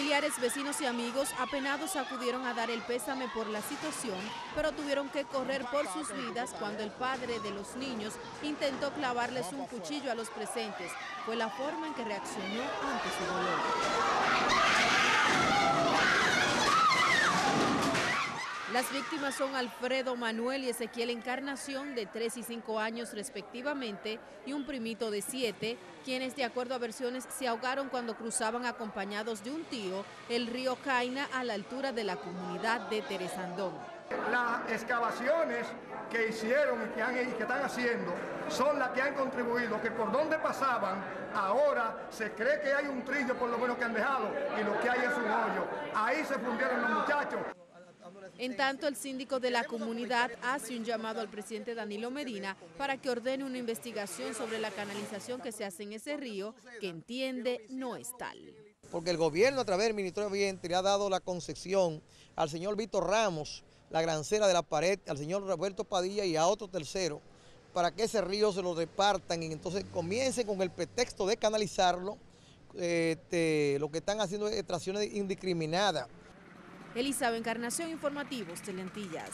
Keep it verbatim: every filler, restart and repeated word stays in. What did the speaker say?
Familiares, vecinos y amigos apenados acudieron a dar el pésame por la situación, pero tuvieron que correr por sus vidas cuando el padre de los niños intentó clavarles un cuchillo a los presentes. Fue la forma en que reaccionó ante su dolor. Las víctimas son Alfredo Manuel y Ezequiel Encarnación, de tres y cinco años respectivamente, y un primito de siete, quienes de acuerdo a versiones se ahogaron cuando cruzaban acompañados de un tío el río Haina a la altura de la comunidad de Teresandón. Las excavaciones que hicieron y que, han, y que están haciendo son las que han contribuido, que por donde pasaban ahora se cree que hay un trillo por lo menos que han dejado y lo que hay es un hoyo. Ahí se fundieron los muchachos. En tanto, el síndico de la comunidad hace un llamado al presidente Danilo Medina para que ordene una investigación sobre la canalización que se hace en ese río, que entiende no es tal. Porque el gobierno, a través del Ministerio de Ambiente, le ha dado la concesión al señor Víctor Ramos, la grancera de la pared, al señor Roberto Padilla y a otro tercero, para que ese río se lo repartan y entonces comiencen con el pretexto de canalizarlo. Este, lo que están haciendo es extracciones indiscriminadas. Elizabeth Encarnación, informativos Teleantillas.